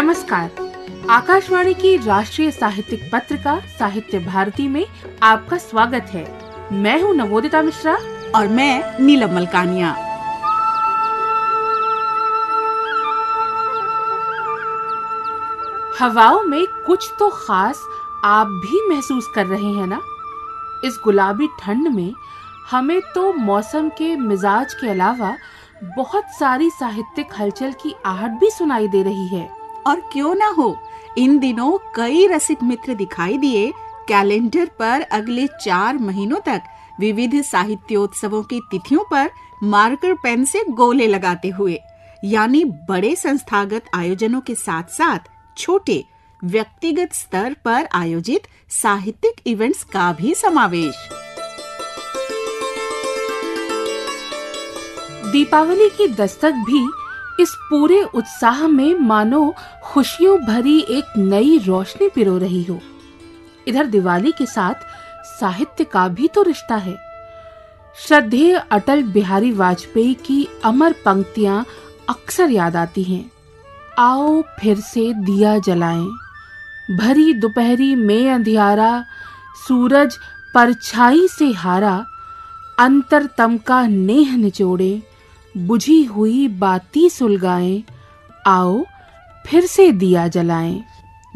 नमस्कार, आकाशवाणी की राष्ट्रीय साहित्यिक पत्रिका साहित्य भारती में आपका स्वागत है। मैं हूँ नवोदिता मिश्रा और मैं नीलम मलकानिया। हवाओं में कुछ तो खास आप भी महसूस कर रहे हैं ना। इस गुलाबी ठंड में हमें तो मौसम के मिजाज के अलावा बहुत सारी साहित्यिक हलचल की आहट भी सुनाई दे रही है। और क्यों ना हो, इन दिनों कई रसिक मित्र दिखाई दिए। कैलेंडर पर अगले 4 महीनों तक विविध साहित्योत्सवों की तिथियों पर मार्कर पेन से गोले लगाते हुए, यानी बड़े संस्थागत आयोजनों के साथ साथ छोटे व्यक्तिगत स्तर पर आयोजित साहित्यिक इवेंट्स का भी समावेश। दीपावली की दस्तक भी इस पूरे उत्साह में मानो खुशियों भरी एक नई रोशनी पिरो रही हो। इधर दिवाली के साथ साहित्य का भी तो रिश्ता है। श्रद्धेय अटल बिहारी वाजपेयी की अमर पंक्तियां अक्सर याद आती हैं। आओ फिर से दिया जलाएं, भरी दोपहरी में अंधियारा, सूरज परछाई से हारा, अंतरतम का नेह निचोड़े, बुझी हुई बाती सुलगाएं, आओ फिर से दिया जलाएं।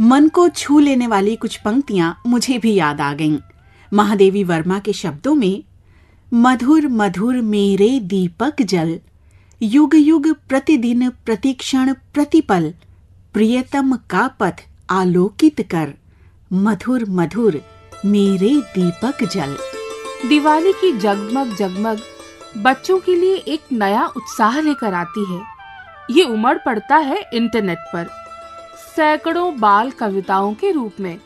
मन को छू लेने वाली कुछ पंक्तियां मुझे भी याद आ गईं। महादेवी वर्मा के शब्दों में, मधुर मधुर मेरे दीपक जल, युग युग प्रतिदिन प्रतिक्षण प्रतिपल, प्रियतम का पथ आलोकित कर, मधुर मधुर मेरे दीपक जल। दिवाली की जगमग जगमग बच्चों के लिए एक नया उत्साह लेकर आती है। ये उमड़ पड़ता है इंटरनेट पर सैकड़ों बाल कविताओं के रूप में,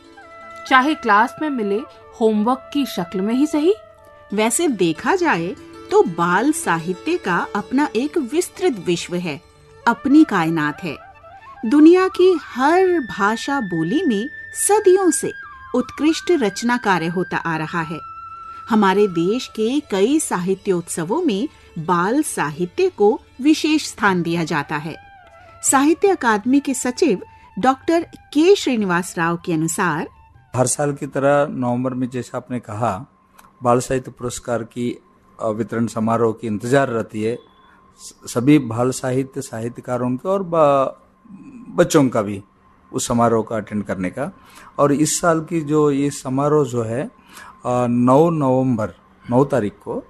चाहे क्लास में मिले होमवर्क की शक्ल में ही सही। वैसे देखा जाए तो बाल साहित्य का अपना एक विस्तृत विश्व है, अपनी कायनात है। दुनिया की हर भाषा बोली में सदियों से उत्कृष्ट रचना कार्य होता आ रहा है। हमारे देश के कई साहित्योत्सवों में बाल साहित्य को विशेष स्थान दिया जाता है। साहित्य अकादमी के सचिव डॉक्टर के श्रीनिवास राव के अनुसार, हर साल की तरह नवंबर में, जैसा आपने कहा, बाल साहित्य पुरस्कार की वितरण समारोह की इंतजार रहती है। सभी बाल साहित्य साहित्यकारों के और बच्चों का भी उस समारोह का अटेंड करने का। और इस साल की जो ये समारोह जो है 9 तारीख को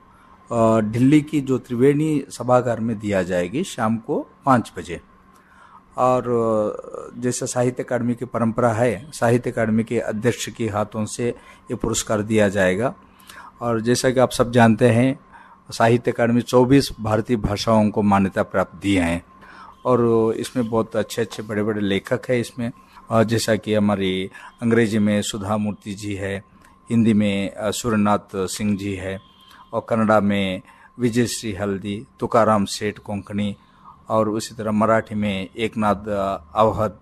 दिल्ली की जो त्रिवेणी सभागार में दिया जाएगी, शाम को 5 बजे। और जैसा साहित्य अकादमी की परंपरा है, साहित्य अकादमी के अध्यक्ष के हाथों से ये पुरस्कार दिया जाएगा। और जैसा कि आप सब जानते हैं, साहित्य अकादमी 24 भारतीय भाषाओं को मान्यता प्राप्त दिए हैं। और इसमें बहुत अच्छे अच्छे बड़े बड़े लेखक हैं इसमें, जैसा कि हमारी अंग्रेजी में सुधा मूर्ति जी है, हिंदी में सूर्य नाथ सिंह जी है, और कन्नड़ा में विजय श्री हल्दी तुकाराम सेठ कोंकणी, और उसी तरह मराठी में एकनाथ आवहद।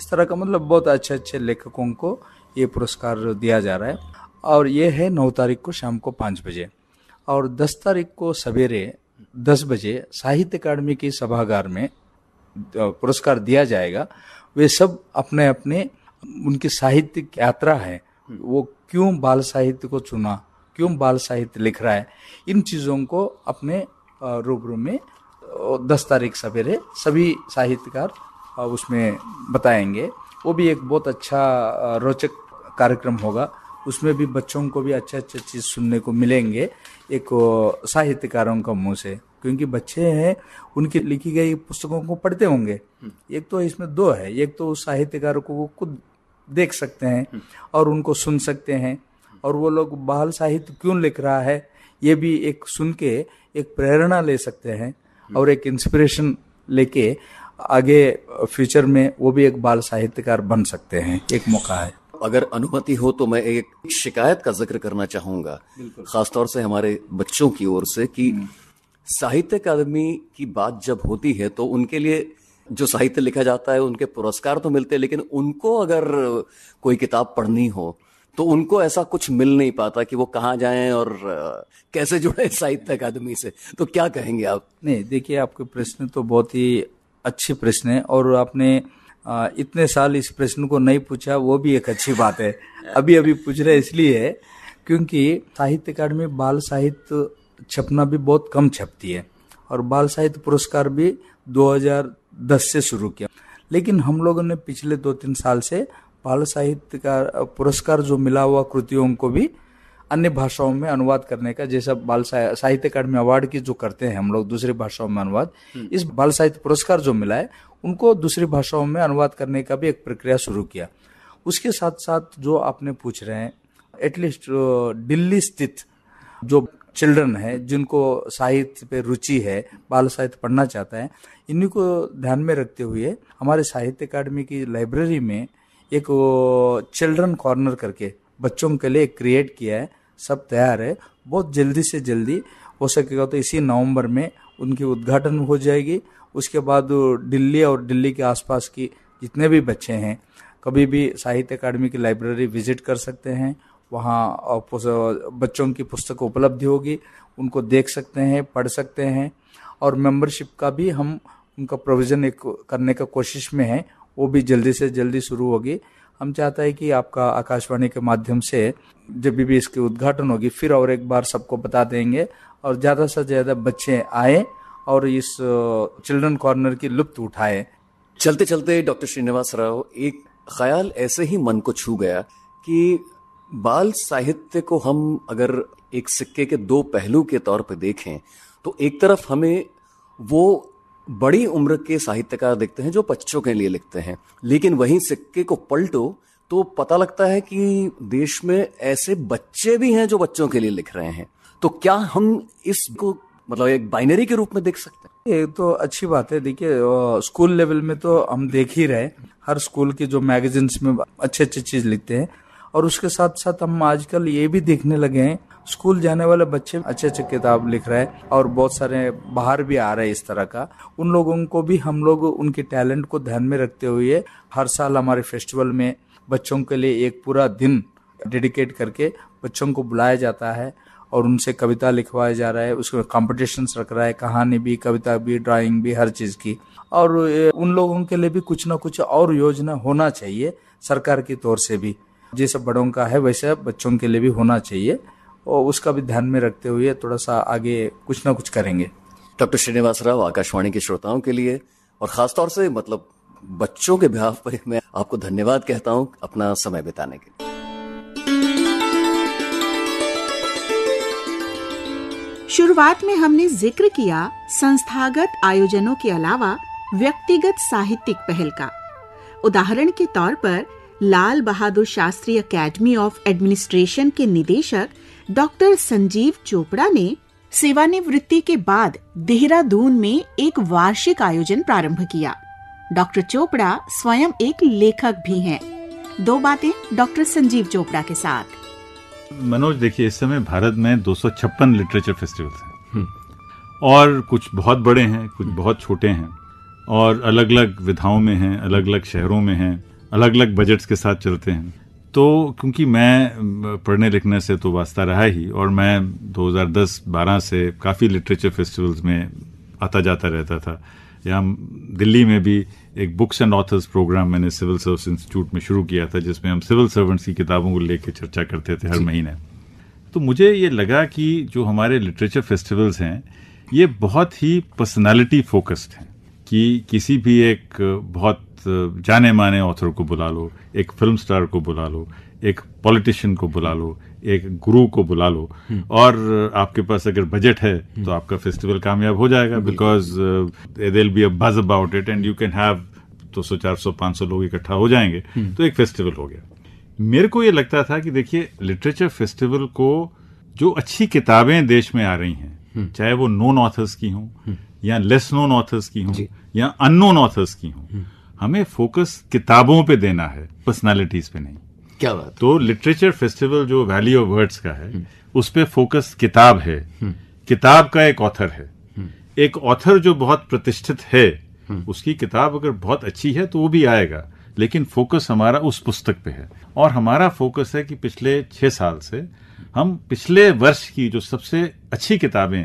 इस तरह का मतलब बहुत अच्छे अच्छे लेखकों को ये पुरस्कार दिया जा रहा है। और ये है 9 तारीख को शाम को 5 बजे। और 10 तारीख को सवेरे 10 बजे साहित्य अकादमी के सभागार में पुरस्कार दिया जाएगा। वे सब अपने अपने उनकी साहित्यिक यात्रा है, वो क्यों बाल साहित्य को चुना, क्यों बाल साहित्य लिख रहा है, इन चीज़ों को अपने रूबरू में 10 तारीख सवेरे सभी साहित्यकार उसमें बताएंगे। वो भी एक बहुत अच्छा रोचक कार्यक्रम होगा। उसमें भी बच्चों को भी अच्छे अच्छे चीज़ सुनने को मिलेंगे एक साहित्यकारों का मुँह से, क्योंकि बच्चे हैं, उनकी लिखी गई पुस्तकों को पढ़ते होंगे। एक तो इसमें दो है, एक तो उस साहित्यकारों को वो खुद देख सकते हैं और उनको सुन सकते हैं, और वो लोग बाल साहित्य क्यों लिख रहा है ये भी एक सुन के एक प्रेरणा ले सकते हैं, और एक इंस्पिरेशन लेके आगे फ्यूचर में वो भी एक बाल साहित्यकार बन सकते हैं। एक मौका है। अगर अनुमति हो तो मैं एक शिकायत का जिक्र करना चाहूँगा, खासतौर से हमारे बच्चों की ओर से, कि साहित्य अकादमी की बात जब होती है तो उनके लिए जो साहित्य लिखा जाता है, उनके पुरस्कार तो मिलते हैं, लेकिन उनको अगर कोई किताब पढ़नी हो तो उनको ऐसा कुछ मिल नहीं पाता कि वो कहाँ जाएं और कैसे जुड़े साहित्य अकादमी से। तो क्या कहेंगे आप? नहीं, देखिए, आपके प्रश्न तो बहुत ही अच्छे प्रश्न है, और आपने इतने साल इस प्रश्न को नहीं पूछा, वो भी एक अच्छी बात है। अभी अभी पूछ रहे इसलिए क्योंकि साहित्य अकादमी बाल साहित्य छपना भी बहुत कम छपती है और बाल साहित्य पुरस्कार भी 2010 से शुरू किया, लेकिन हम लोगों ने पिछले 2-3 साल से बाल साहित्य का पुरस्कार जो मिला हुआ कृतियों को भी अन्य भाषाओं में अनुवाद करने का, जैसा बाल साहित्य अकादमी अवार्ड की जो करते हैं हम लोग दूसरी भाषाओं में अनुवाद, इस बाल साहित्य पुरस्कार जो मिला है उनको दूसरी भाषाओं में अनुवाद करने का भी एक प्रक्रिया शुरू किया। उसके साथ साथ जो आपने पूछ रहे हैं, एटलीस्ट दिल्ली स्थित जो चिल्ड्रन है जिनको साहित्य पे रुचि है, बाल साहित्य पढ़ना चाहता है, इन्हीं को ध्यान में रखते हुए हमारे साहित्य अकादमी की लाइब्रेरी में एक चिल्ड्रन कॉर्नर करके बच्चों के लिए क्रिएट किया है। सब तैयार है, बहुत जल्दी से जल्दी हो सकेगा तो इसी नवंबर में उनकी उद्घाटन हो जाएगी। उसके बाद दिल्ली और दिल्ली के आसपास की जितने भी बच्चे हैं कभी भी साहित्य अकादमी की लाइब्रेरी विजिट कर सकते हैं, वहाँ बच्चों की पुस्तक उपलब्ध होगी, उनको देख सकते हैं, पढ़ सकते हैं। और मेंबरशिप का भी हम उनका प्रोविज़न करने का कोशिश में है, वो भी जल्दी से जल्दी शुरू होगी। हम चाहता है कि आपका आकाशवाणी के माध्यम से जब भी इसकी उद्घाटन होगी फिर और एक बार सबको बता देंगे और ज़्यादा से ज़्यादा बच्चे आए और इस चिल्ड्रन कॉर्नर की लुत्फ़ उठाएं। चलते चलते डॉक्टर श्रीनिवास राव, एक ख्याल ऐसे ही मन को छू गया कि बाल साहित्य को हम अगर एक सिक्के के दो पहलू के तौर पर देखें तो एक तरफ हमें वो बड़ी उम्र के साहित्यकार देखते हैं जो बच्चों के लिए लिखते हैं, लेकिन वहीं सिक्के को पलटो तो पता लगता है कि देश में ऐसे बच्चे भी हैं जो बच्चों के लिए लिख रहे हैं। तो क्या हम इसको मतलब एक बाइनरी के रूप में देख सकते हैं? ये तो अच्छी बात है। देखिए, स्कूल लेवल में तो हम देख ही रहे, हर स्कूल की जो मैगजीन्स में अच्छे अच्छे चीज लिखते हैं, और उसके साथ साथ हम आजकल ये भी देखने लगे हैं स्कूल जाने वाले बच्चे अच्छे अच्छे किताब लिख रहे हैं और बहुत सारे बाहर भी आ रहे हैं इस तरह का। उन लोगों को भी हम लोग उनके टैलेंट को ध्यान में रखते हुए हर साल हमारे फेस्टिवल में बच्चों के लिए एक पूरा दिन डेडिकेट करके बच्चों को बुलाया जाता है और उनसे कविता लिखवाया जा रहा है। उसमें कॉम्पिटिशन्स रख रहा है, कहानी भी, कविता भी, ड्राइंग भी, हर चीज़ की। और उन लोगों के लिए भी कुछ ना कुछ और योजना होना चाहिए सरकार की तौर से भी, जैसे बड़ों का है वैसे बच्चों के लिए भी होना चाहिए और उसका भी ध्यान में रखते हुए थोड़ा सा आगे कुछ ना कुछ करेंगे। डॉक्टर श्रीनिवास राव, आकाशवाणी के श्रोताओं के लिए और ख़ासतौर से मतलब बच्चों के भाव पर मैं आपको धन्यवाद कहता हूँ अपना समय बिताने के लिए। शुरुआत में हमने जिक्र किया संस्थागत आयोजनों के अलावा व्यक्तिगत साहित्यिक पहल का। उदाहरण के तौर पर Lal Bahadur Shastri academy of administration के निदेशक डॉक्टर संजीव चोपड़ा ने सेवानिवृत्ति के बाद देहरादून में एक वार्षिक आयोजन प्रारंभ किया। डॉक्टर चोपड़ा स्वयं एक लेखक भी हैं। दो बातें डॉक्टर संजीव चोपड़ा के साथ। मनोज, देखिए, इस समय भारत में 256 लिटरेचर फेस्टिवल्स हैं और कुछ बहुत बड़े हैं, कुछ बहुत छोटे हैं और अलग अलग विधाओं में हैं, अलग अलग शहरों में हैं, अलग अलग बजट्स के साथ चलते हैं। तो क्योंकि मैं पढ़ने लिखने से तो वास्ता रहा ही और मैं 2010-12 से काफ़ी लिटरेचर फेस्टिवल्स में आता जाता रहता था। यहाँ दिल्ली में भी एक बुक्स एंड ऑथर्स प्रोग्राम मैंने सिविल सर्विस इंस्टीट्यूट में शुरू किया था जिसमें हम सिविल सर्वेंट्स की किताबों को लेकर चर्चा करते थे हर महीने। तो मुझे ये लगा कि जो हमारे लिटरेचर फेस्टिवल्स हैं ये बहुत ही पर्सनैलिटी फोकस्ड हैं कि किसी भी एक बहुत जाने माने ऑथर को बुला लो, एक फिल्म स्टार को बुला लो, एक पॉलिटिशियन को बुला लो, एक गुरु को बुला लो और आपके पास अगर बजट है तो आपका फेस्टिवल कामयाब हो जाएगा because there be a buzz about it and you can have 200-400-500 लोग इकट्ठा हो जाएंगे तो एक फेस्टिवल हो गया। मेरे को ये लगता था कि देखिए, लिटरेचर फेस्टिवल को जो अच्छी किताबें देश में आ रही हैं, चाहे वो नोन ऑथर्स की हों या लेस नोन ऑथर्स की हों या अननोन ऑथर्स की हों, हमें फोकस किताबों पे देना है, पर्सनालिटीज पे नहीं। क्या बात। तो लिटरेचर फेस्टिवल जो वैली ऑफ वर्ड्स का है उस पे फोकस किताब है, किताब का एक ऑथर है, एक ऑथर जो बहुत प्रतिष्ठित है उसकी किताब अगर बहुत अच्छी है तो वो भी आएगा, लेकिन फोकस हमारा उस पुस्तक पे है। और हमारा फोकस है कि पिछले 6 साल से हम पिछले वर्ष की जो सबसे अच्छी किताबें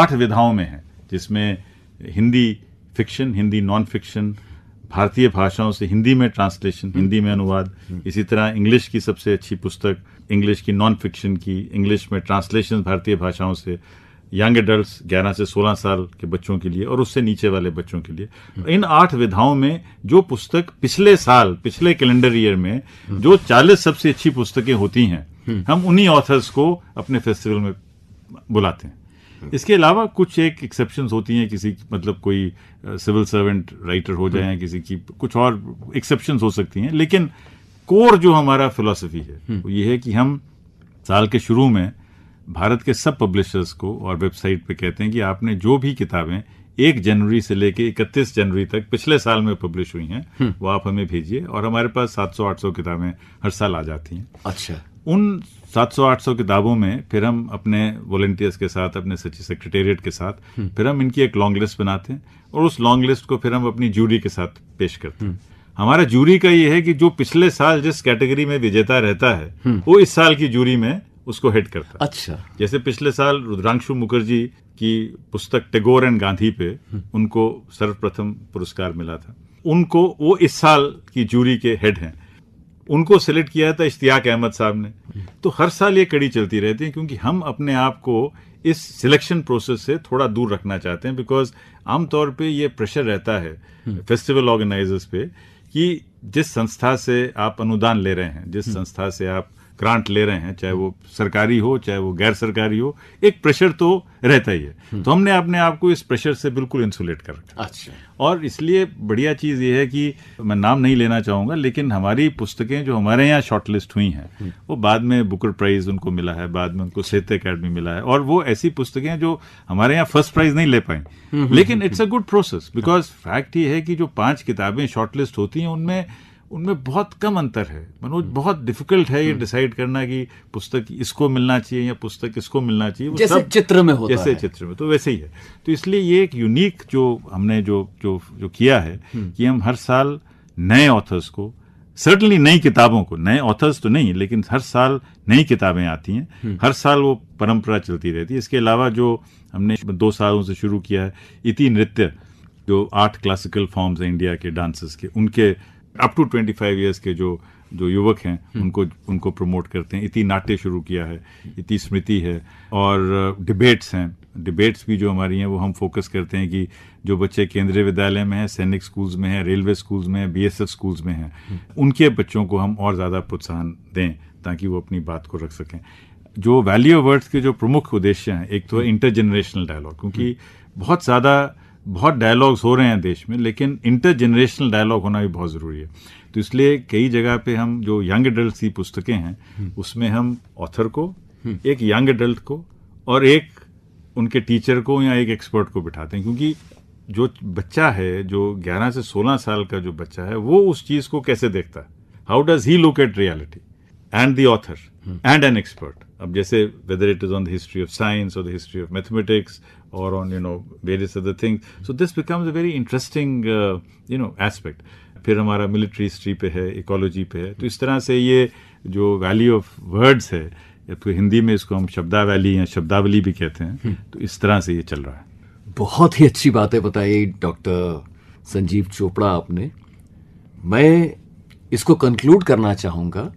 8 विधाओं में हैं जिसमें Hindi fiction, Hindi non fiction, भारतीय भाषाओं से हिंदी में ट्रांसलेशन, हिंदी में अनुवाद, इसी तरह इंग्लिश की सबसे अच्छी पुस्तक, इंग्लिश की नॉन फिक्शन की इंग्लिश में ट्रांसलेशन भारतीय भाषाओं से यंग एडल्ट्स 11 से 16 साल के बच्चों के लिए और उससे नीचे वाले बच्चों के लिए। इन 8 विधाओं में जो पुस्तक पिछले साल, पिछले कैलेंडर ईयर में जो 40 सबसे अच्छी पुस्तकें होती हैं, हम उन्हीं ऑथर्स को अपने फेस्टिवल में बुलाते हैं। इसके अलावा कुछ एक एक्सेप्शंस होती हैं, किसी मतलब कोई सिविल सर्वेंट राइटर हो जाए, किसी की कुछ और एक्सेप्शंस हो सकती हैं, लेकिन कोर जो हमारा फिलॉसफी है वो ये है कि हम साल के शुरू में भारत के सब पब्लिशर्स को और वेबसाइट पे कहते हैं कि आपने जो भी किताबें 1 जनवरी से लेके 31 जनवरी तक पिछले साल में पब्लिश हुई हैं वो आप हमें भेजिए, और हमारे पास 700-800 किताबें हर साल आ जाती हैं। अच्छा, उन 700-800 किताबों में फिर हम अपने वॉलंटियर्स के साथ, अपने सचिव सेक्रेटेरिएट के साथ, फिर हम इनकी एक लॉन्ग लिस्ट बनाते हैं और उस लॉन्ग लिस्ट को फिर हम अपनी जूरी के साथ पेश करते हैं। हमारा जूरी का ये है कि जो पिछले साल जिस कैटेगरी में विजेता रहता है वो इस साल की जूरी में उसको हिट करता। अच्छा, जैसे पिछले साल रुद्रांशु मुखर्जी की पुस्तक टैगोर एंड गांधी पे उनको सर्वप्रथम पुरस्कार मिला था, उनको वो इस साल की जूरी के हेड हैं, उनको सेलेक्ट किया था इश्तियाक अहमद साहब ने। तो हर साल ये कड़ी चलती रहती है क्योंकि हम अपने आप को इस सिलेक्शन प्रोसेस से थोड़ा दूर रखना चाहते हैं, बिकॉज आमतौर पे ये प्रेशर रहता है फेस्टिवल ऑर्गेनाइजर्स पे कि जिस संस्था से आप अनुदान ले रहे हैं, जिस संस्था से आप ग्रांट ले रहे हैं, चाहे वो सरकारी हो चाहे वो गैर सरकारी हो, एक प्रेशर तो रहता ही है। तो हमने अपने आप को इस प्रेशर से बिल्कुल इंसुलेट कर रखा। अच्छा, और इसलिए बढ़िया चीज़ ये है कि मैं नाम नहीं लेना चाहूँगा, लेकिन हमारी पुस्तकें जो हमारे यहाँ शॉर्टलिस्ट हुई हैं वो बाद में बुकर प्राइज़ उनको मिला है, बाद में उनको साहित्य अकादमी मिला है, और वो ऐसी पुस्तकें जो हमारे यहाँ फर्स्ट प्राइज़ नहीं ले पाई, लेकिन it's a good process, because fact ये है कि जो 5 किताबें शॉर्टलिस्ट होती हैं उनमें बहुत कम अंतर है। मनोज, बहुत डिफिकल्ट है ये डिसाइड करना कि पुस्तक इसको मिलना चाहिए या पुस्तक इसको मिलना चाहिए, जैसे सब चित्र में होता है। चित्र में तो वैसे ही है। तो इसलिए ये एक यूनिक जो हमने जो जो जो किया है कि हम हर साल नए ऑथर्स को, सर्टनली नई किताबों को, नए ऑथर्स तो नहीं लेकिन हर साल नई किताबें आती हैं, हर साल वो परंपरा चलती रहती है। इसके अलावा जो हमने 2 सालों से शुरू किया है, इति नृत्य, जो 8 क्लासिकल फॉर्म्स हैं इंडिया के डांसेस के, उनके अप टू 25 ईयर्स के जो युवक हैं उनको प्रमोट करते हैं। इति नाट्य शुरू किया है, इति स्मृति है, और डिबेट्स हैं। डिबेट्स भी जो हमारी हैं वो हम फोकस करते हैं कि जो बच्चे केंद्रीय विद्यालय में हैं, सैनिक स्कूल्स में हैं, रेलवे स्कूल्स में हैं, BSF स्कूल्स में हैं, उनके बच्चों को हम और ज़्यादा प्रोत्साहन दें ताकि वो अपनी बात को रख सकें। जो वैल्यू ऑफ वर्ड्स के जो प्रमुख उद्देश्य हैं, एक तो है इंटरजनरेशनल डायलॉग, क्योंकि बहुत डायलॉग्स हो रहे हैं देश में, लेकिन इंटरजनरेशनल डायलॉग होना भी बहुत ज़रूरी है। तो इसलिए कई जगह पे हम जो यंग एडल्ट की पुस्तकें हैं उसमें हम ऑथर को, एक यंग एडल्ट को और एक उनके टीचर को या एक एक्सपर्ट को बिठाते हैं, क्योंकि जो बच्चा है, जो 11 से 16 साल का जो बच्चा है, वो उस चीज़ को कैसे देखता है, how does he look at reality, and the author and an expert. अब जैसे whether it is on the history of science और the history of mathematics or on, various other things. So this becomes a very interesting, aspect. फिर हमारा military history पे है, ecology पे है। तो इस तरह से ये जो value of words है, या तो हिंदी में इसको हम शब्दावली या शब्दावली भी कहते हैं, तो इस तरह से ये चल रहा है। बहुत ही अच्छी बातें बताई डॉक्टर संजीव चोपड़ा आपने। मैं इसको कंक्लूड करना चाहूँगा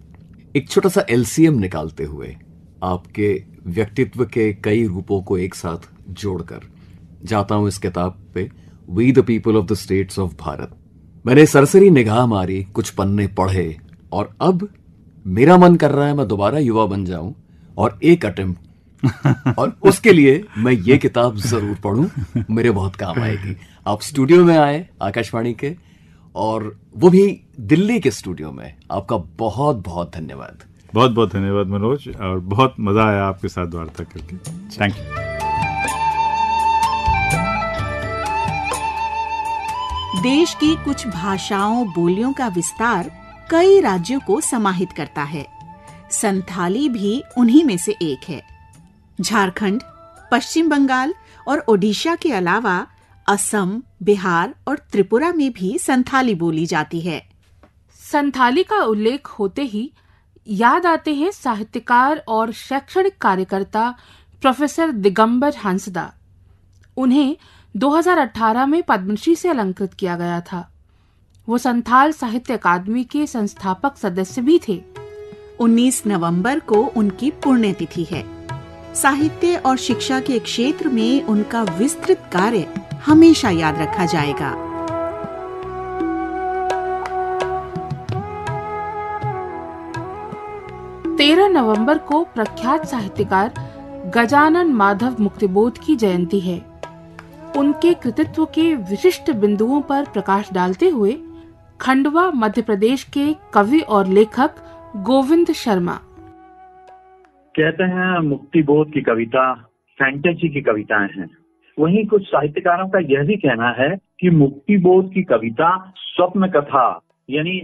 एक छोटा सा LCM निकालते हुए, आपके व्यक्तित्व के कई रूपों को एक साथ जोड़कर। जाता हूं इस किताब पे, we the people of the states of Bharat. मैंने सरसरी निगाह मारी, कुछ पन्ने पढ़े, और अब मेरा मन कर रहा है मैं दोबारा युवा बन जाऊं और एक अटेम्प्ट, और उसके लिए मैं ये किताब जरूर पढूं, मेरे बहुत काम आएगी। आप स्टूडियो में आए आकाशवाणी के, और वो भी दिल्ली के स्टूडियो में। आपका बहुत बहुत धन्यवाद। बहुत बहुत धन्यवाद मनोज, और बहुत मजा आया आपके साथ वार्ता करके। Thank you. देश की कुछ भाषाओं, बोलियों का विस्तार कई राज्यों को समाहित करता है। संथाली भी उन्हीं में से एक है। झारखंड, पश्चिम बंगाल और ओडिशा के अलावा असम, बिहार और त्रिपुरा में भी संथाली बोली जाती है। संथाली का उल्लेख होते ही याद आते हैं साहित्यकार और शैक्षणिक कार्यकर्ता प्रोफेसर दिगंबर हांसदा। उन्हें 2018 में पद्मश्री से अलंकृत किया गया था। वो संथाल साहित्य अकादमी के संस्थापक सदस्य भी थे। 19 नवंबर को उनकी पुण्यतिथि है। साहित्य और शिक्षा के क्षेत्र में उनका विस्तृत कार्य हमेशा याद रखा जाएगा। नवंबर को प्रख्यात साहित्यकार गजानन माधव मुक्तिबोध की जयंती है। उनके कृतित्व के विशिष्ट बिंदुओं पर प्रकाश डालते हुए खंडवा मध्य प्रदेश के कवि और लेखक गोविंद शर्मा कहते हैं मुक्तिबोध की कविता फैंटेसी की कविताएं हैं। वहीं कुछ साहित्यकारों का यह भी कहना है कि मुक्तिबोध की कविता स्वप्न कथा यानी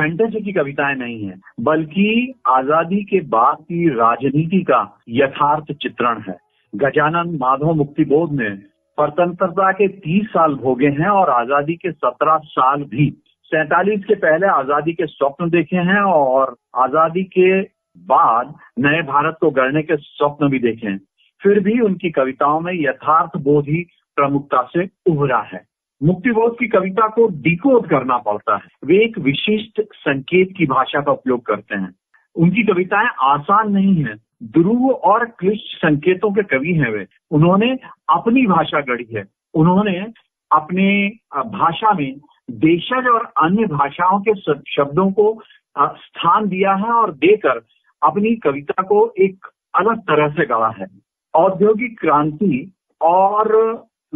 फैंटेसी की कविताएं नहीं है, बल्कि आजादी के बाद की राजनीति का यथार्थ चित्रण है। गजानन माधव मुक्तिबोध ने स्वतंत्रता के 30 साल भोगे हैं और आजादी के 17 साल भी। 47 के पहले आजादी के स्वप्न देखे हैं और आजादी के बाद नए भारत को गढ़ने के स्वप्न भी देखे हैं। फिर भी उनकी कविताओं में यथार्थ बोध ही प्रमुखता से उभरा है। मुक्तिबोध की कविता को डिकोड करना पड़ता है। वे एक विशिष्ट संकेत की भाषा का उपयोग करते हैं। उनकी कविताएं आसान नहीं है, ध्रुव और क्लिष्ट संकेतों के कवि हैं वे। उन्होंने अपनी भाषा गढ़ी है। उन्होंने अपने भाषा में देशज और अन्य भाषाओं के शब्दों को स्थान दिया है और देकर अपनी कविता को एक अलग तरह से गढ़ा है। औद्योगिक क्रांति और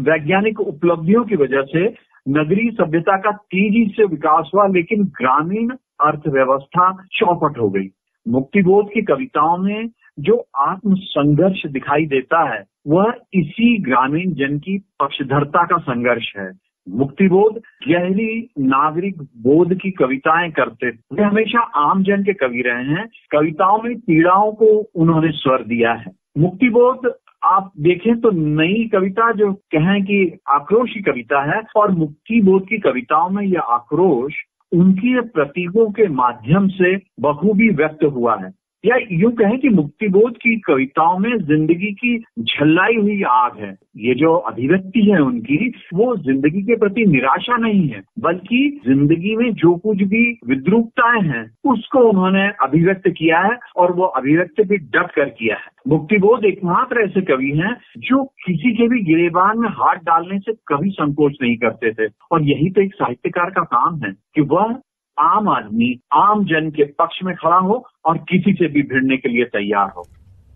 वैज्ञानिक उपलब्धियों की वजह से नगरीय सभ्यता का तेजी से विकास हुआ, लेकिन ग्रामीण अर्थव्यवस्था चौपट हो गई। मुक्तिबोध की कविताओं में जो आत्म संघर्ष दिखाई देता है वह इसी ग्रामीण जन की पक्षधरता का संघर्ष है। मुक्तिबोध गहरी नागरिक बोध की कविताएं करते थे। वे हमेशा आम जन के कवि रहे हैं। कविताओं में पीड़ाओं को उन्होंने स्वर दिया है। मुक्तिबोध आप देखें तो नई कविता जो कहें कि आक्रोश की कविता है, और मुक्तिबोध की कविताओं में यह आक्रोश उनके प्रतीकों के माध्यम से बखूबी व्यक्त हुआ है। या यूं कहें कि मुक्तिबोध की कविताओं में जिंदगी की झल्लाई हुई आग है। ये जो अभिव्यक्ति है उनकी, वो जिंदगी के प्रति निराशा नहीं है, बल्कि जिंदगी में जो कुछ भी विद्रूपताएं हैं उसको उन्होंने अभिव्यक्त किया है, और वो अभिव्यक्त भी डट कर किया है। मुक्तिबोध एकमात्र ऐसे कवि हैं जो किसी के भी गिरेबान में हाथ डालने से कभी संकोच नहीं करते थे, और यही तो एक साहित्यकार का काम है कि वह आम आदमी, आम जन के पक्ष में खड़ा हो और किसी से भी भिड़ने के लिए तैयार हो।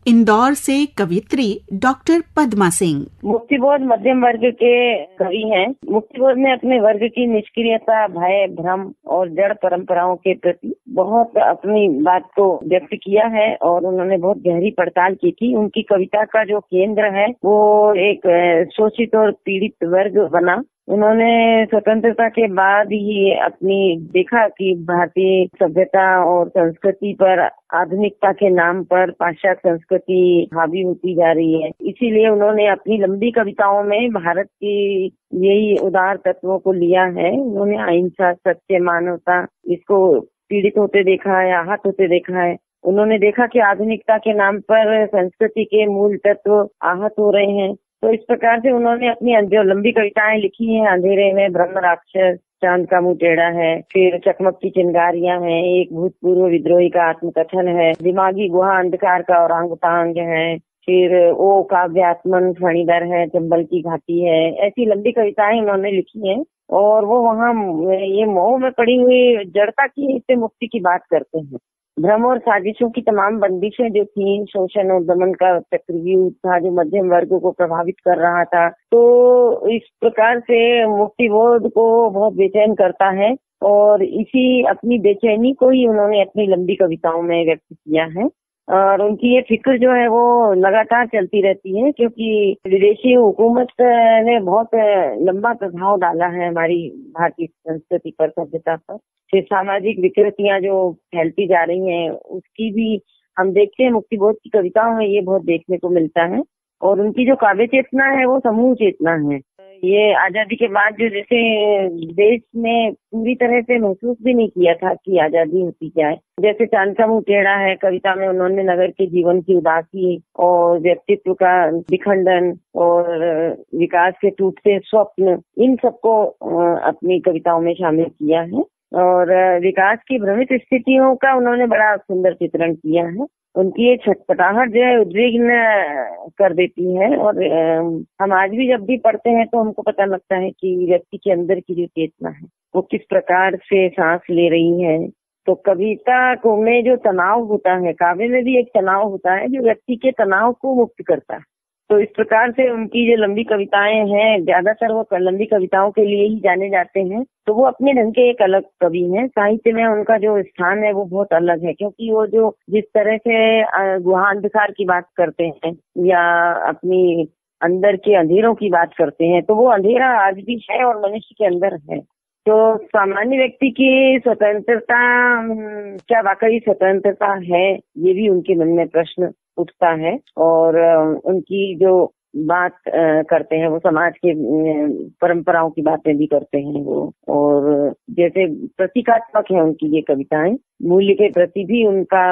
इंदौर से कवित्री डॉक्टर पद्मा सिंह। मुक्तिबोध मध्यम वर्ग के कवि हैं। मुक्तिबोध ने अपने वर्ग की निष्क्रियता, भय, भ्रम और जड़ परंपराओं के प्रति बहुत अपनी बात को व्यक्त किया है, और उन्होंने बहुत गहरी पड़ताल की थी। उनकी कविता का जो केंद्र है वो एक शोषित और पीड़ित वर्ग बना। उन्होंने स्वतंत्रता के बाद ही अपनी देखा कि भारतीय सभ्यता और संस्कृति पर आधुनिकता के नाम पर पाश्चात्य संस्कृति हावी होती जा रही है। इसीलिए उन्होंने अपनी लंबी कविताओं में भारत की यही उदार तत्वों को लिया है। उन्होंने अहिंसा, सत्य, मानवता, इसको पीड़ित होते देखा है, आहत होते देखा है। उन्होंने देखा कि आधुनिकता के नाम पर संस्कृति के मूल तत्व आहत हो रहे हैं। तो इस प्रकार से उन्होंने अपनी जो लंबी कविताएं लिखी हैं, अंधेरे में, ब्रह्म राक्षस, चांद का मुंह टेढ़ा है, फिर चकमक की चिंगारियां हैं, एक भूतपूर्व विद्रोही का आत्मकथन है, दिमागी गुहा अंधकार का औरंगतांग है, फिर ओ काव्यात्मन फणीधर है, चंबल की घाटी है। ऐसी लंबी कविताएं उन्होंने लिखी हैं, और वो वहाँ ये मोह में पड़ी हुई जड़ता की इससे मुक्ति की बात करते हैं। भ्रम और साजिशों की तमाम बंदिशें जो थी, शोषण और दमन का चक्रव्यूह था जो मध्यम वर्गों को प्रभावित कर रहा था, तो इस प्रकार से मुक्तिबोध को बहुत बेचैन करता है, और इसी अपनी बेचैनी को ही उन्होंने अपनी लंबी कविताओं में व्यक्त किया है। और उनकी ये फिक्र जो है वो लगातार चलती रहती है, क्योंकि विदेशी हुकूमत ने बहुत लंबा प्रभाव डाला है हमारी भारतीय संस्कृति पर, सभ्यता पर। फिर सामाजिक विकृतियां जो फैलती जा रही हैं उसकी भी हम देखते हैं मुक्तिबोध की कविताओं में, ये बहुत देखने को मिलता है। और उनकी जो काव्य चेतना है वो समूह चेतना है। ये आजादी के बाद जो जैसे देश ने पूरी तरह से महसूस भी नहीं किया था कि आजादी होती क्या है। जैसे चांद का मुँह टेढ़ा है कविता में उन्होंने नगर के जीवन की उदासी और व्यक्तित्व का विखंडन और विकास के टूटते स्वप्न, इन सबको अपनी कविताओं में शामिल किया है और विकास की भ्रमित स्थितियों का उन्होंने बड़ा सुंदर चित्रण किया है। उनकी ये छटपटाहट जो है उद्विग्न कर देती है और हम आज भी जब भी पढ़ते हैं तो हमको पता लगता है कि व्यक्ति के अंदर की जो चेतना है वो किस प्रकार से सांस ले रही है। तो कविता को में जो तनाव होता है, काव्य में भी एक तनाव होता है जो व्यक्ति के तनाव को मुक्त करता है। तो इस प्रकार से उनकी जो लंबी कविताएं हैं, ज्यादातर वो लंबी कविताओं के लिए ही जाने जाते हैं। तो वो अपने ढंग के एक अलग कवि हैं। साहित्य में उनका जो स्थान है वो बहुत अलग है, क्योंकि वो जो जिस तरह से गुहा अंधकार की बात करते हैं या अपनी अंदर के अंधेरों की बात करते हैं, तो वो अंधेरा आज भी है और मनुष्य के अंदर है। तो सामान्य व्यक्ति की स्वतंत्रता क्या वाकई स्वतंत्रता है, ये भी उनके मन में प्रश्न उठता है। और उनकी जो बात करते हैं वो समाज के परंपराओं की बातें भी करते हैं वो, और जैसे प्रतीकात्मक है उनकी ये कविताएं। मूल्य के प्रति भी उनका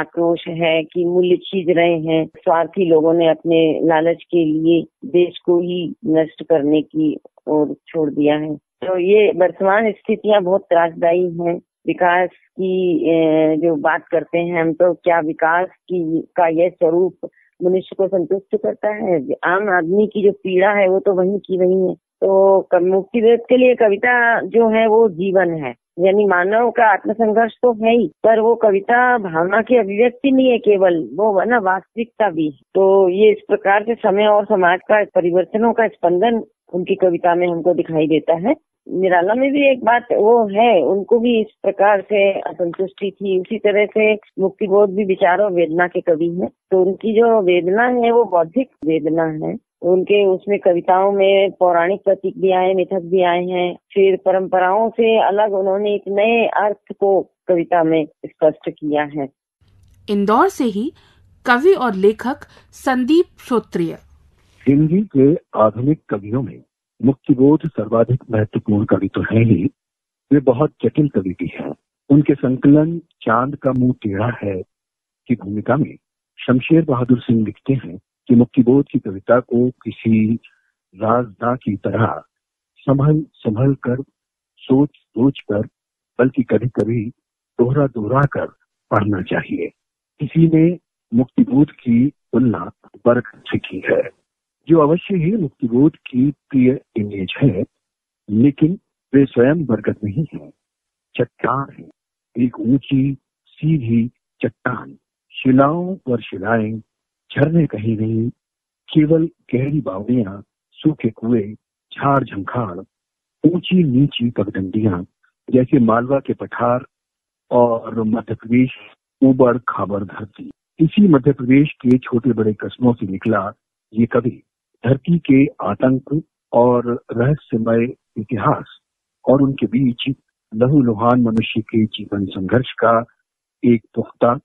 आक्रोश है कि मूल्य छीज रहे हैं, स्वार्थी लोगों ने अपने लालच के लिए देश को ही नष्ट करने की ओर छोड़ दिया है। तो ये वर्तमान स्थितियां बहुत त्रासदायी हैं। विकास की जो बात करते हैं हम, तो क्या विकास की का यह स्वरूप मनुष्य को संतुष्ट करता है? आम आदमी की जो पीड़ा है वो तो वहीं की वहीं है। तो मुक्तिबोध के लिए कविता जो है वो जीवन है, यानी मानव का आत्मसंघर्ष तो है ही, पर वो कविता भावना की अभिव्यक्ति नहीं है केवल, वो वरना वास्तविकता भी है। तो ये इस प्रकार से समय और समाज का परिवर्तनों का स्पंदन उनकी कविता में हमको दिखाई देता है। निराला में भी एक बात वो है, उनको भी इस प्रकार से असंतुष्टि थी। उसी तरह से मुक्तिबोध भी विचार और वेदना के कवि हैं। तो उनकी जो वेदना है वो बौद्धिक वेदना है। उनके उसमें कविताओं में पौराणिक प्रतीक भी आए, मिथक भी आए हैं। फिर परंपराओं से अलग उन्होंने एक नए अर्थ को कविता में स्पष्ट किया है। इंदौर से ही कवि और लेखक संदीप शोत्रिय। हिंदी के आधुनिक कवियों में मुक्तिबोध सर्वाधिक महत्वपूर्ण कवि तो है ही, वे बहुत जटिल कवि भी हैं। उनके संकलन चांद का मुंह टेढ़ा है की भूमिका में शमशेर बहादुर सिंह लिखते हैं कि मुक्तिबोध की कविता को किसी राजदा की तरह संभल कर, सोच कर, बल्कि कभी कभी दोहरा कर पढ़ना चाहिए। किसी ने मुक्तिबोध की तुलना बरकत से की है, जो अवश्य ही मुक्तिबोध की प्रिय इमेज है, लेकिन वे स्वयं बरकत नहीं है, चट्टान है। एक ऊंची सीधी चट्टान, शिलाओं पर शिलाएं, झरने कहीं नहीं, केवल गहरी बावड़ियां, सूखे कुएं, झाड़ झंखाड़, ऊंची नीची पगडंडियां, जैसे मालवा के पठार और मध्य प्रदेश ऊबड़ खाबड़ धरती। इसी मध्य प्रदेश के छोटे बड़े कस्बों से निकला ये कवि धरती के आतंक और रहस्यमय इतिहास और उनके बीच लहूलुहान मनुष्य के जीवन संघर्ष का एक पुख्ता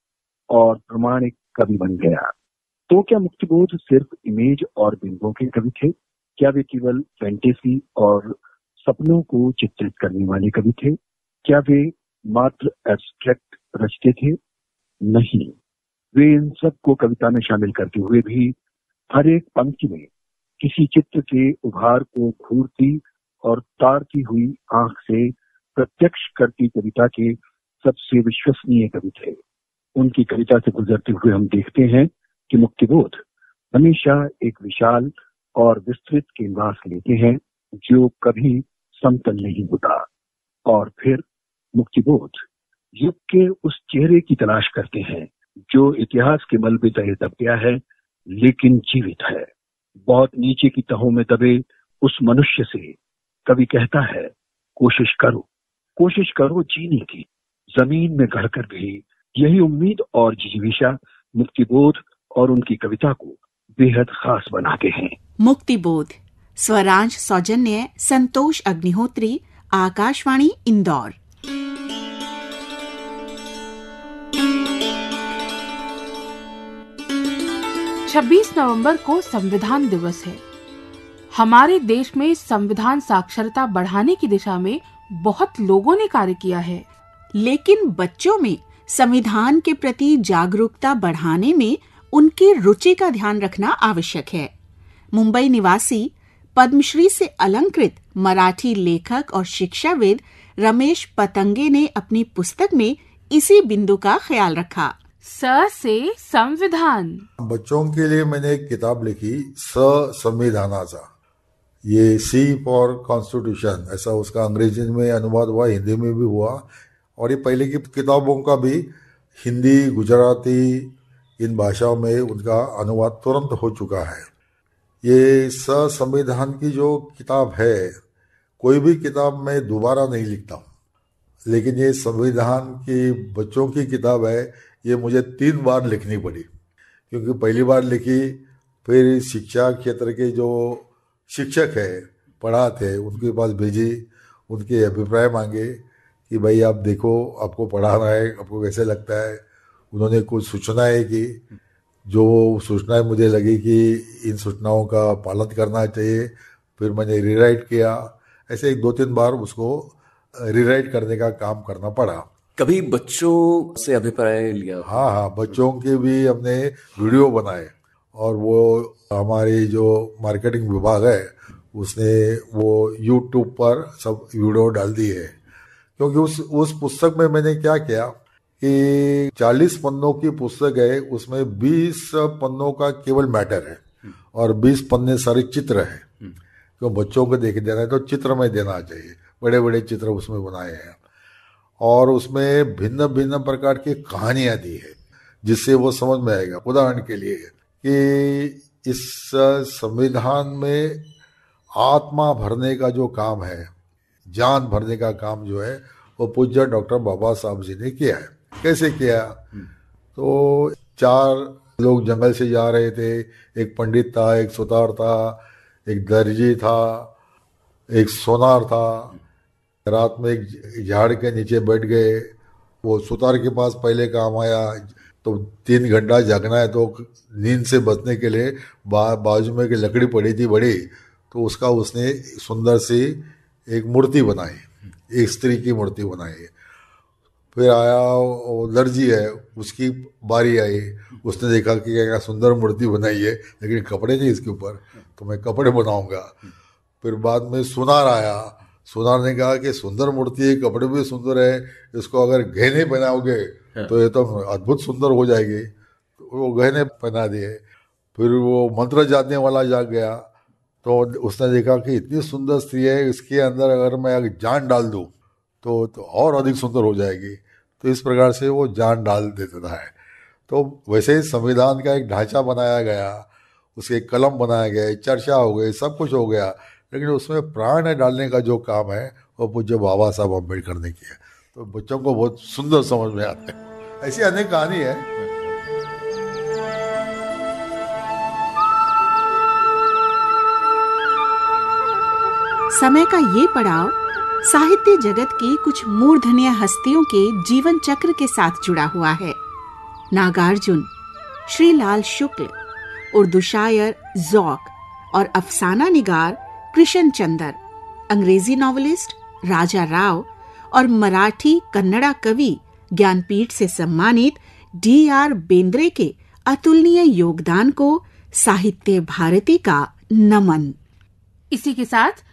और प्रमाणिक कवि बन गया। तो क्या मुक्तिबोध सिर्फ इमेज और बिंबों के कवि थे? क्या वे केवल फैंटेसी और सपनों को चित्रित करने वाले कवि थे? क्या वे मात्र एब्स्ट्रैक्ट रचते थे? नहीं, वे इन सब को कविता में शामिल करते हुए भी हर एक पंक्ति में किसी चित्र के उभार को घूरती और तारती हुई आंख से प्रत्यक्ष करती कविता के सबसे विश्वसनीय कवि थे। उनकी कविता से गुजरते हुए हम देखते हैं कि मुक्तिबोध हमेशा एक विशाल और विस्तृत कैनवास लेते हैं जो कभी समतल नहीं होता, और फिर मुक्तिबोध युग के उस चेहरे की तलाश करते हैं जो इतिहास के मलबे तले दब गया है लेकिन जीवित है। बहुत नीचे की तहों में दबे उस मनुष्य से कवि कहता है, कोशिश करो जीने की, जमीन में गढ़कर भी। यही उम्मीद और जीविशा मुक्तिबोध और उनकी कविता को बेहद खास बनाते हैं। मुक्तिबोध, स्वराज सौजन्य, संतोष अग्निहोत्री, आकाशवाणी इंदौर। छब्बीस नवंबर को संविधान दिवस है। हमारे देश में संविधान साक्षरता बढ़ाने की दिशा में बहुत लोगों ने कार्य किया है, लेकिन बच्चों में संविधान के प्रति जागरूकता बढ़ाने में उनकी रुचि का ध्यान रखना आवश्यक है। मुंबई निवासी पद्मश्री से अलंकृत मराठी लेखक और शिक्षाविद रमेश पतंगे ने अपनी पुस्तक में इसी बिंदु का ख्याल रखा। स से संविधान। बच्चों के लिए मैंने एक किताब लिखी स संविधानाचा, ये सी फॉर कॉन्स्टिट्यूशन ऐसा उसका अंग्रेजी में अनुवाद हुआ, हिंदी में भी हुआ, और ये पहले की किताबों का भी हिंदी गुजराती इन भाषाओं में उनका अनुवाद तुरंत हो चुका है। ये स संविधान की जो किताब है, कोई भी किताब मैं दोबारा नहीं लिखता हूँ, लेकिन ये संविधान की बच्चों की किताब है, ये मुझे 3 बार लिखनी पड़ी, क्योंकि पहली बार लिखी, फिर शिक्षा क्षेत्र के जो शिक्षक है पढ़ाते उनके पास भेजी, उनके अभिप्राय मांगे कि भाई आप देखो आपको पढ़ाना है, आपको कैसे लगता है। उन्होंने कुछ सूचनाएँ की, जो सूचनाएँ मुझे लगी कि इन सूचनाओं का पालन करना चाहिए, फिर मैंने रीराइट किया। ऐसे एक 2-3 बार उसको रीराइट करने का काम करना पड़ा। कभी बच्चों से अभिप्राय लिया? हाँ, बच्चों के भी हमने वीडियो बनाए और वो हमारी जो मार्केटिंग विभाग है उसने वो यूट्यूब पर सब वीडियो डाल दी है। क्योंकि उस पुस्तक में मैंने क्या किया कि 40 पन्नों की पुस्तक है, उसमें 20 पन्नों का केवल मैटर है और 20 पन्ने सारे चित्र है, क्यों बच्चों को देख देना है तो चित्र में देना चाहिए। बड़े बड़े चित्र उसमें बनाए हैं और उसमें भिन्न भिन्न प्रकार की कहानियाँ दी है, जिससे वो समझ में आएगा। उदाहरण के लिए कि इस संविधान में आत्मा भरने का जो काम है, जान भरने का काम जो है, वो पूज्य डॉक्टर बाबा साहब जी ने किया है। कैसे किया? तो 4 लोग जंगल से जा रहे थे, एक पंडित था, एक सुतार था, एक दर्जी था, एक सोनार था। रात में एक झाड़ के नीचे बैठ गए, वो सुतार के पास पहले काम आया, तो 3 घंटा जागना है, तो नींद से बचने के लिए बाजू में की लकड़ी पड़ी थी बड़ी, तो उसका उसने सुंदर सी एक मूर्ति बनाई, एक स्त्री की मूर्ति बनाई। फिर आया वो दर्जी है, उसकी बारी आई, उसने देखा कि क्या सुंदर मूर्ति बनाई है, लेकिन कपड़े नहीं इसके ऊपर, तो मैं कपड़े बनाऊंगा। फिर बाद में सुनार आया, सुनार ने कहा कि सुंदर मूर्ति है, कपड़े भी सुंदर है, इसको अगर गहने पहनाओगे तो ये तो अद्भुत सुंदर हो जाएगी, तो वो गहने पहना दिए। फिर वो मंत्र जाने वाला जाग गया, तो उसने देखा कि इतनी सुंदर स्त्री है, इसके अंदर अगर मैं जान डाल दूँ तो और अधिक सुंदर हो जाएगी, तो इस प्रकार से वो जान डाल देता है। तो वैसे ही संविधान का एक ढांचा बनाया गया, उसके कलम बनाए गए, चर्चा हो गई, सब कुछ हो गया, लेकिन उसमें प्राण डालने का जो काम है वो पूज्य बाबा साहब अम्बेडकर ने किया, तो बच्चों को बहुत सुंदर समझ में आते हैं। ऐसी अनेक कहानी है। समय का ये पड़ाव साहित्य जगत की कुछ मूर्धन्य हस्तियों के जीवन चक्र के साथ जुड़ा हुआ है। नागार्जुन, श्री लाल शुक्ल, उर्दू शायर ज़ौक और अफसाना निगार कृष्ण चंदर, अंग्रेजी नॉवेलिस्ट राजा राव और मराठी कन्नड़ा कवि ज्ञानपीठ से सम्मानित डी आर बेंद्रे के अतुलनीय योगदान को साहित्य भारती का नमन। इसी के साथ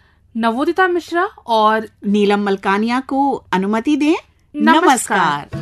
नवोदिता मिश्रा और नीलम मलकानिया को अनुमति दें। नमस्कार।